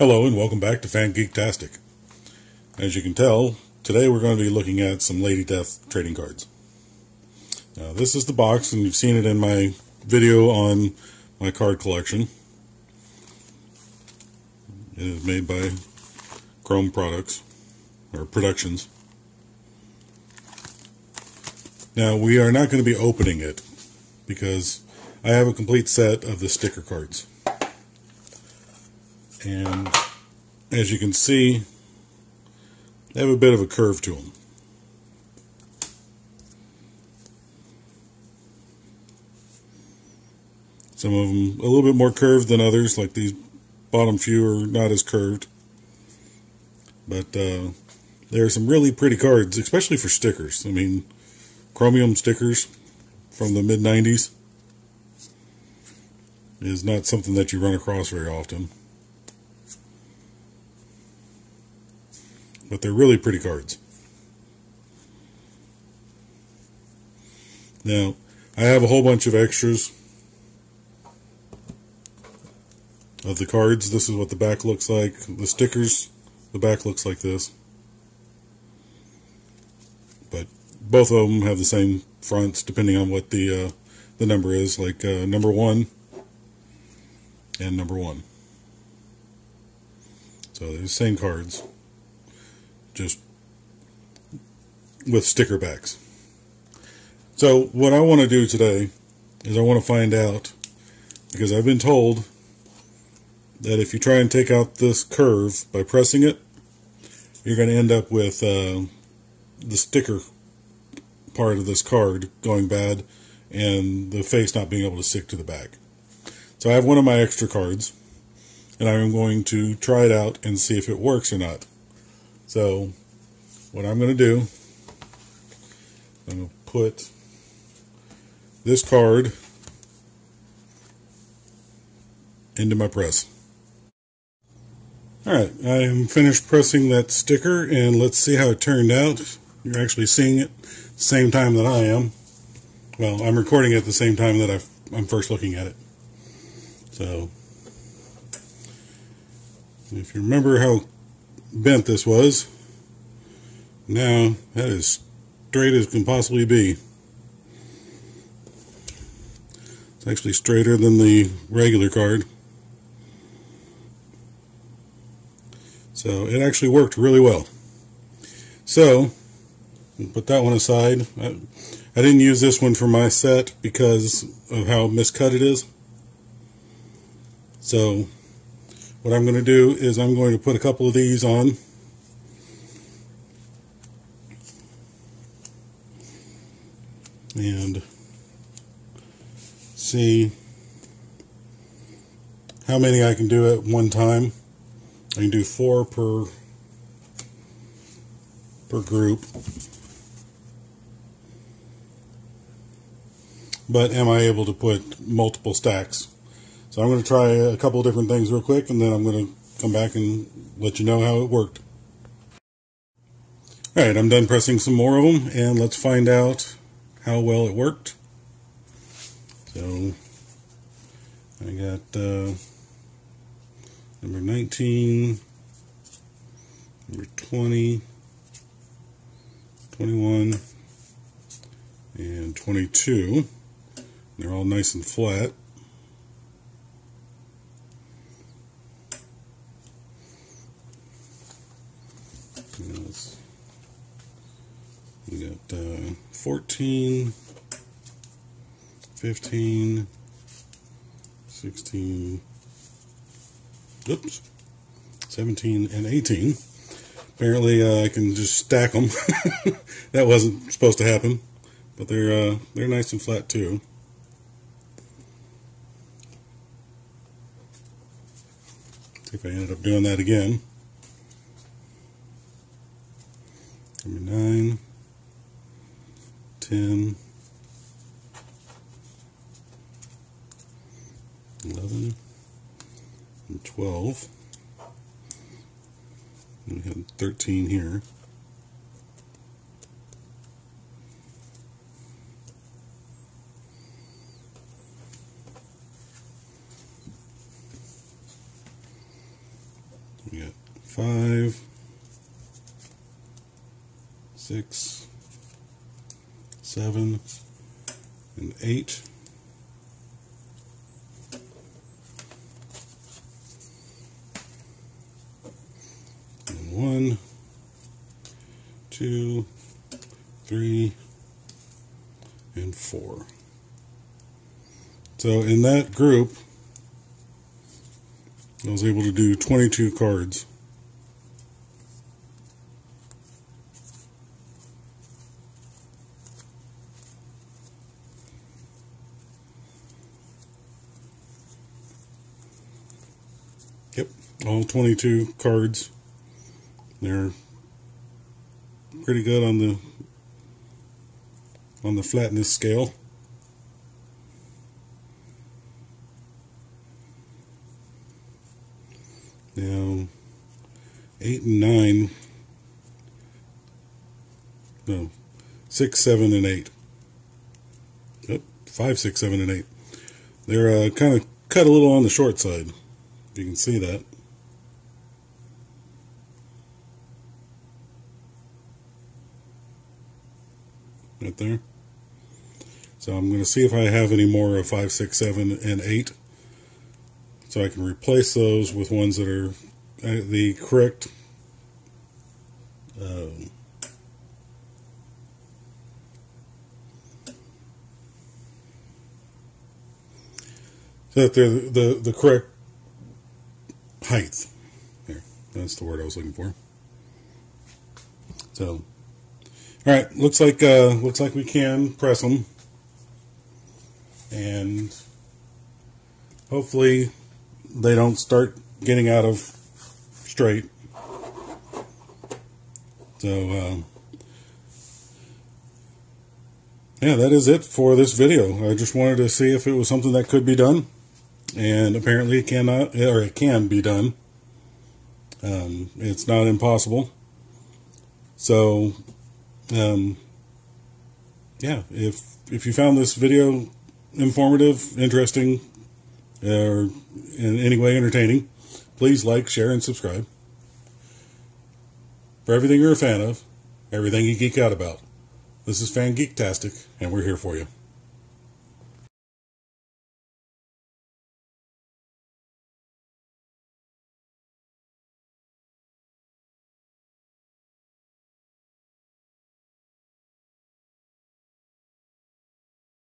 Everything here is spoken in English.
Hello and welcome back to FanGEEKtastic. As you can tell, today we're going to be looking at some Lady Death trading cards. Now this is the box, and you've seen it in my video on my card collection. It is made by Chrome Products, or Productions. Now we are not going to be opening it, because I have a complete set of the sticker cards. And as you can see, they have a bit of a curve to them. Some of them a little bit more curved than others, like these bottom few are not as curved. But there are some really pretty cards, especially for stickers. I mean, Chromium stickers from the mid-90s is not something that you run across very often. But they're really pretty cards. Now, I have a whole bunch of extras of the cards. This is what the back looks like. The stickers, the back looks like this. But both of them have the same fronts, depending on what the number is, like number 1 and number 1. So they're the same cards, just with sticker backs. So what I want to do today is I want to find out, because I've been told that if you try and take out this curve by pressing it, you're going to end up with the sticker part of this card going bad and the face not being able to stick to the back. So I have one of my extra cards, and I'm going to try it out and see if it works or not. So what I'm going to do, I'm going to put this card into my press. Alright, I am finished pressing that sticker, and let's see how it turned out. You're actually seeing it at the same time that I am. Well, I'm recording it at the same time that I'm first looking at it. So, if you remember how bent this was, now that is straight as can possibly be. It's actually straighter than the regular card, so it actually worked really well. So put that one aside. I didn't use this one for my set because of how miscut it is. So what I'm going to do is I'm going to put a couple of these on. And see how many I can do at one time. I can do 4 per group. But am I able to put multiple stacks? So I'm going to try a couple of different things real quick, and then I'm going to come back and let you know how it worked. Alright, I'm done pressing some more of them, and let's find out how well it worked. So I got number 19, number 20, 21, and 22. They're all nice and flat. We got 14, 15, 16, oops, 17, and 18. Apparently, I can just stack them. That wasn't supposed to happen, but they're nice and flat too. See if I ended up doing that again. Number 9, 10, 11, and 12. And we have 13 here. 5, 6, 7, and 8. And 1, 2, 3, and 4. So in that group, I was able to do 22 cards. Yep, all 22 cards. They're pretty good on the flatness scale. Now, 8 and 9, no, 6, 7, and 8. Yep, 5, 6, 7, and 8. They're kind of cut a little on the short side. You can see that. Right there. So I'm going to see if I have any more of 5, 6, 7, and 8. So I can replace those with ones that are the correct so that they're the correct height. There, that's the word I was looking for. So, all right, looks like we can press them, and hopefully they don't start getting out of straight. So, yeah, that is it for this video. I just wanted to see if it was something that could be done, and apparently it cannot, or it can be done. It's not impossible. So, yeah, if you found this video informative, interesting, or in any way entertaining, please like, share, and subscribe. For everything you're a fan of, everything you geek out about, this is FanGeektastic, and we're here for you.